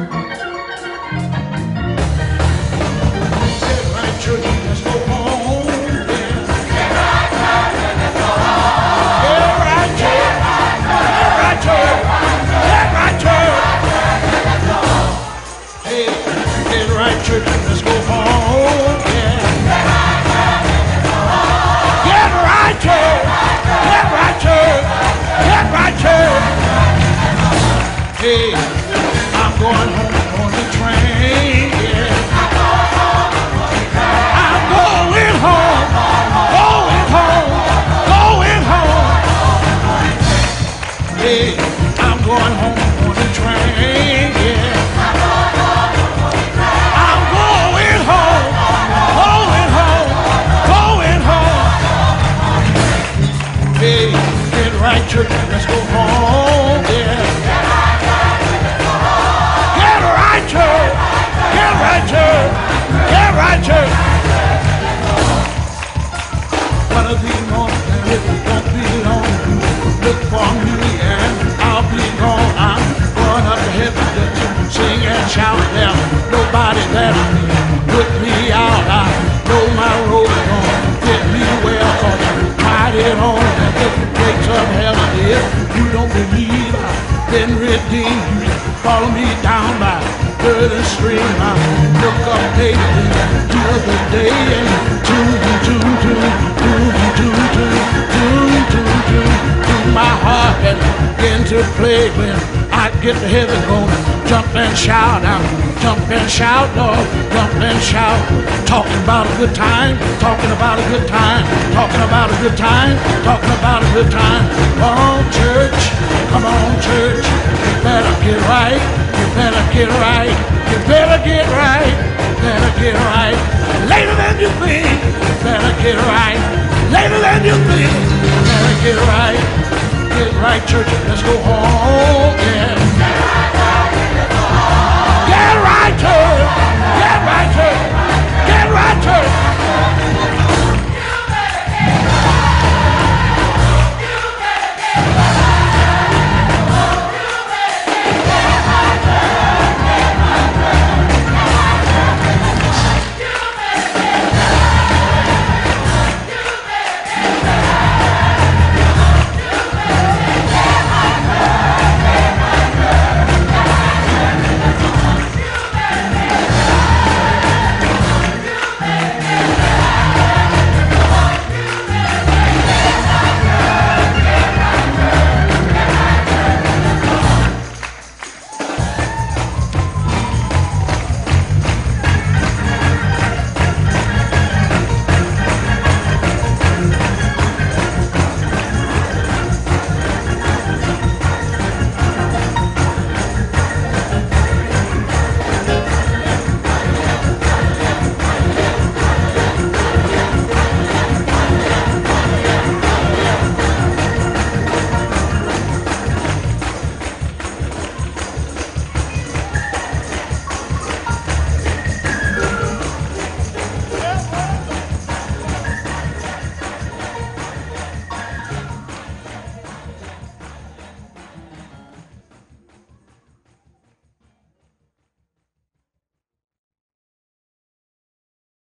Get right, church, let's go home.